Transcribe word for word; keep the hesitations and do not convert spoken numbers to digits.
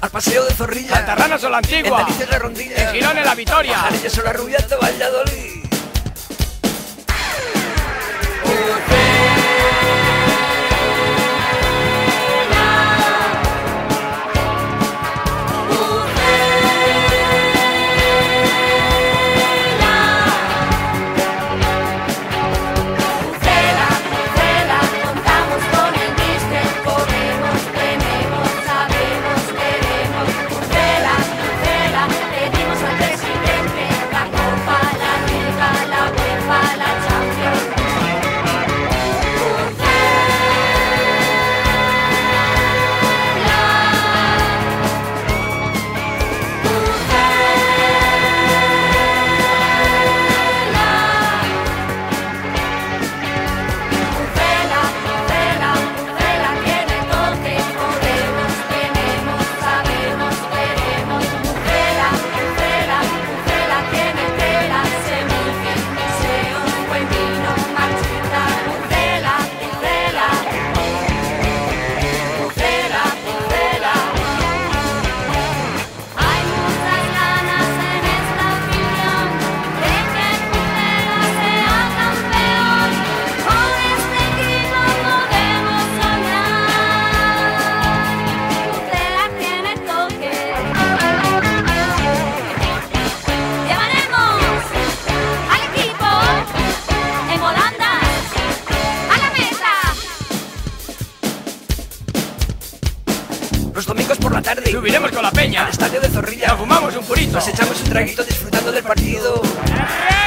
Al paseo de Zorrilla, al Tarrano son la antigua, en Delicias la Rondilla, en Girona la Vitoria, Pajarillas son la Rubia de Valladolid. Los domingos por la tarde subiremos con la peña al estadio de Zorrilla, nos fumamos un purito, nos echamos un traguito disfrutando del partido.